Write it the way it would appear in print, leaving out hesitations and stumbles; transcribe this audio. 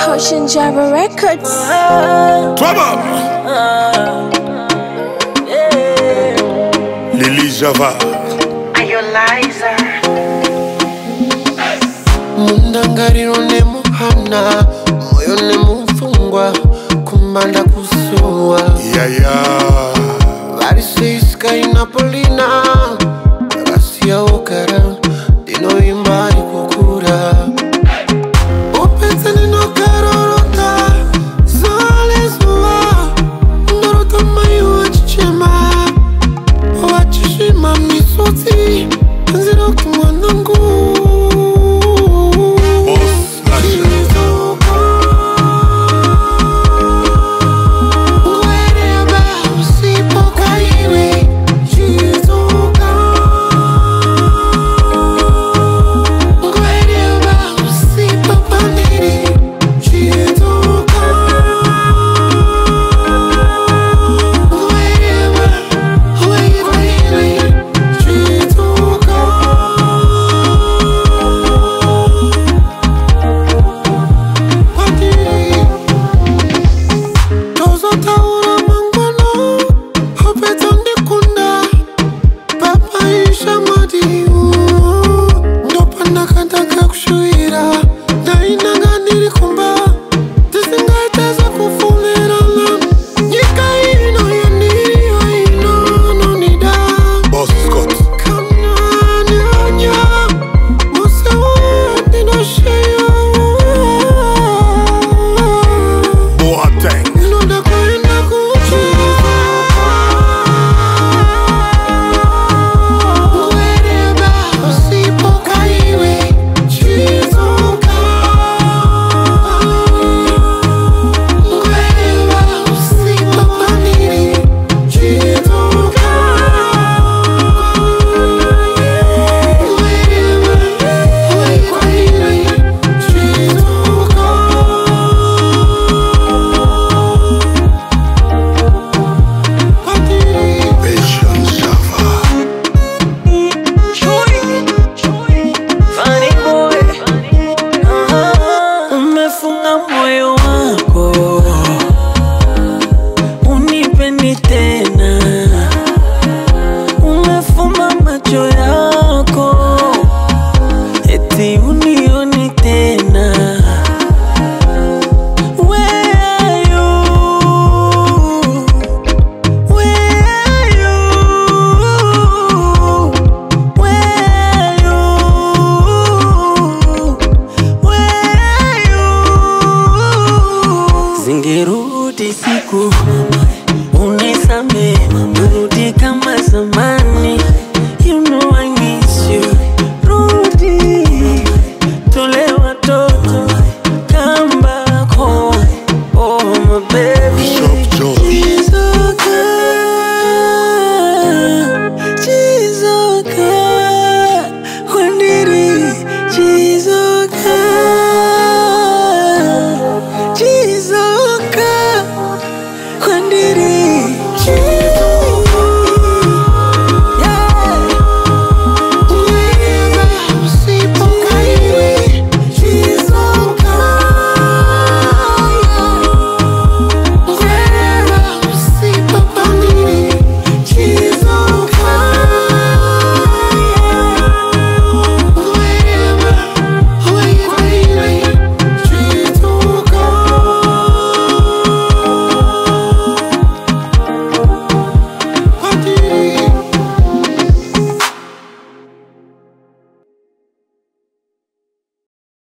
Passion Java Records. Come on. Yeah. Lily Java. Are you Liza? Mundangariro nemu hana, moyo nemu fungwa, kumbanda kusuwa. Yeah, yeah. Larissa iskai Napoli.